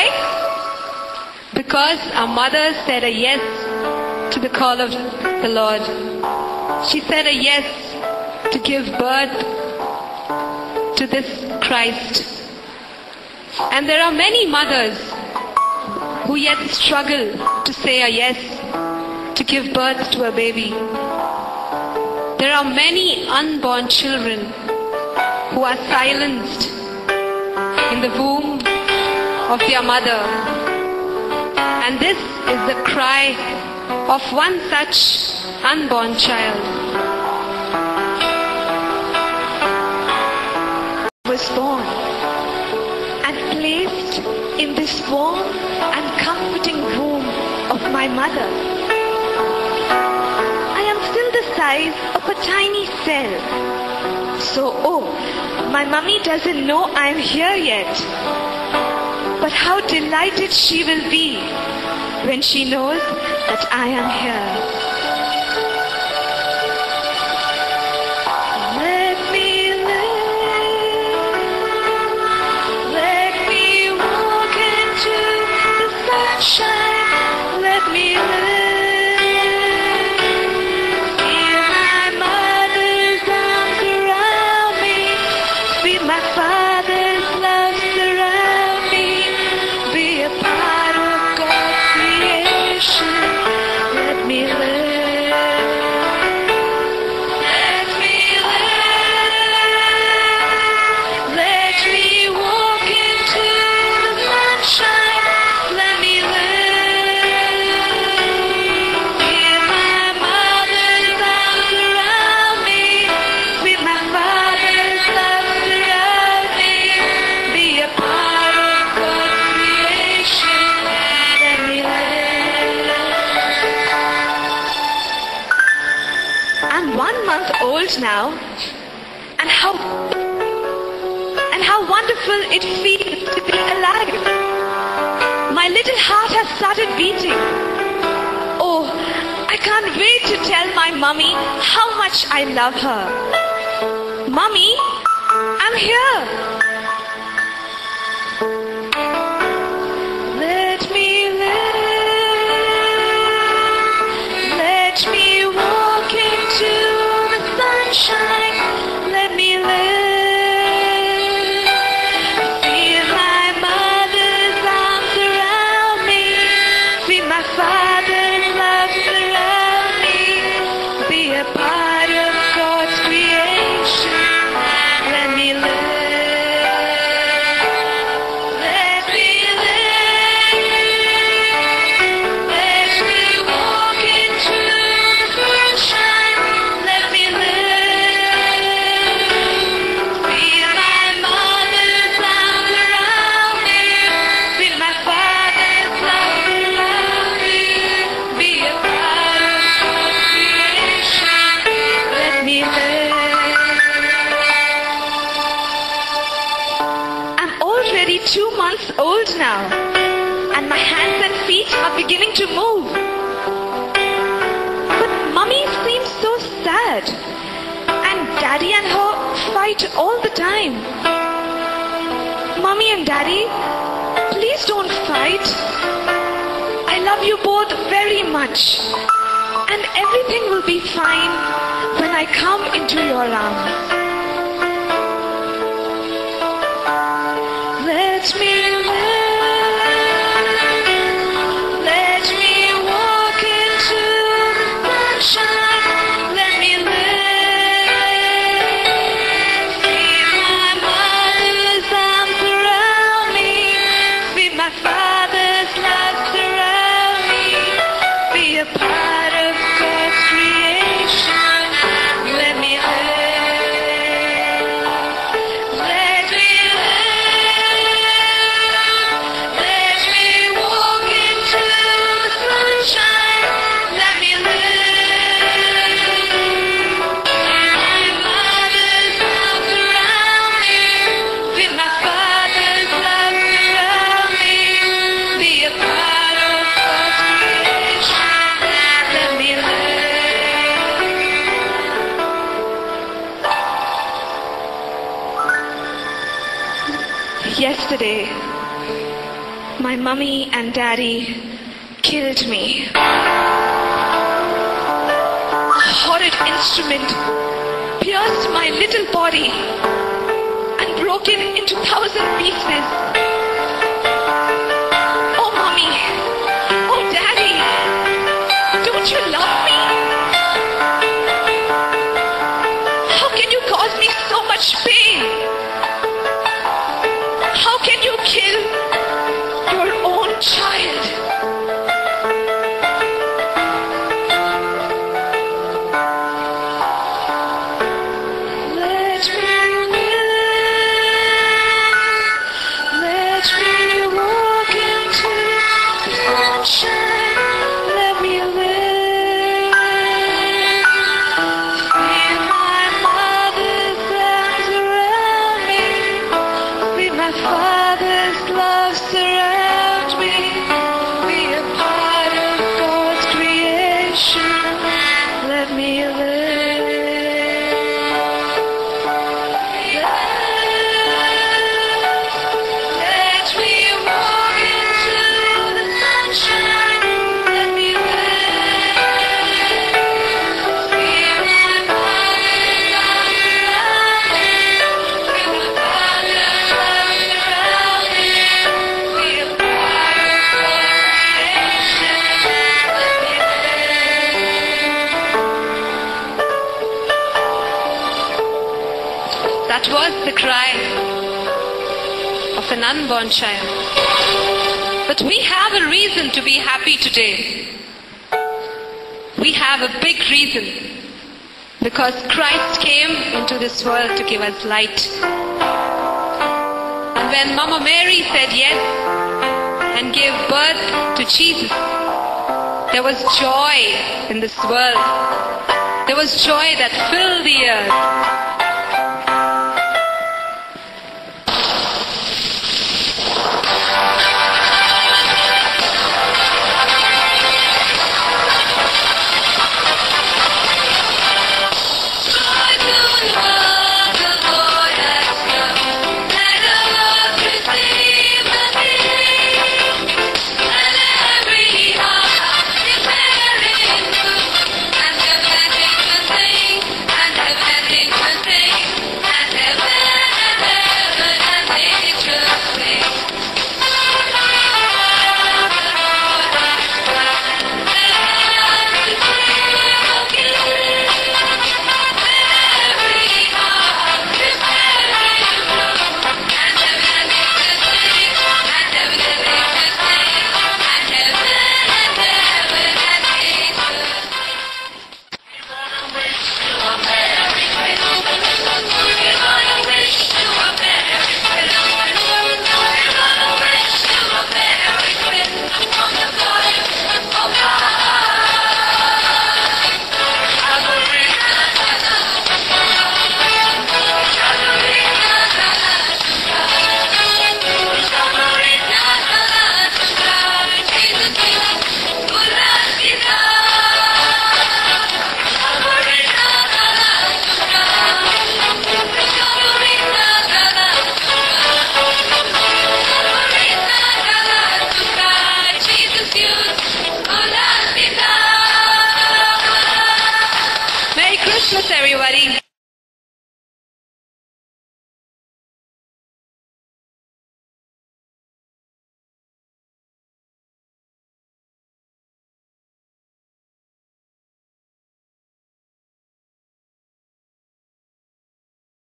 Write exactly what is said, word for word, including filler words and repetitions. Why? Because our mother said a yes to the call of the Lord. She said a yes to give birth to this Christ. And there are many mothers who yet struggle to say a yes to give birth to a baby. There are many unborn children who are silenced in the womb of their mother. And this is the cry of one such unborn child. Was born and placed in this warm and comforting womb of my mother. I am still the size of a tiny cell. So, oh, my mummy doesn't know I am here yet. But how delighted she will be when she knows that I am here. Let me live, let me walk into the sunshine, let me live, in my mother's arms around me, be my father's love surround me, be a part of God's creation. Now, and how and how wonderful it feels to be alive. My little heart has started beating. Oh, I can't wait to tell my mummy how much I love her. Mummy, I'm here. Beginning to move. But mummy seems so sad, and daddy and her fight all the time. Mummy and daddy, please don't fight. I love you both very much, and everything will be fine when I come into your arms. Let me live. Bye. Mummy and Daddy killed me. A horrid instrument pierced my little body and broke it into thousand pieces. Oh, Mummy. Oh, Daddy. Don't you love me? How can you cause me so much pain? How can you kill child? Let me live, let me walk into the sunshine, let me live, free my mother's arms around me, free my father's love surround me. That was the cry of an unborn child. But we have a reason to be happy today. We have a big reason, because Christ came into this world to give us light. And when Mama Mary said yes and gave birth to Jesus, there was joy in this world. There was joy that filled the earth.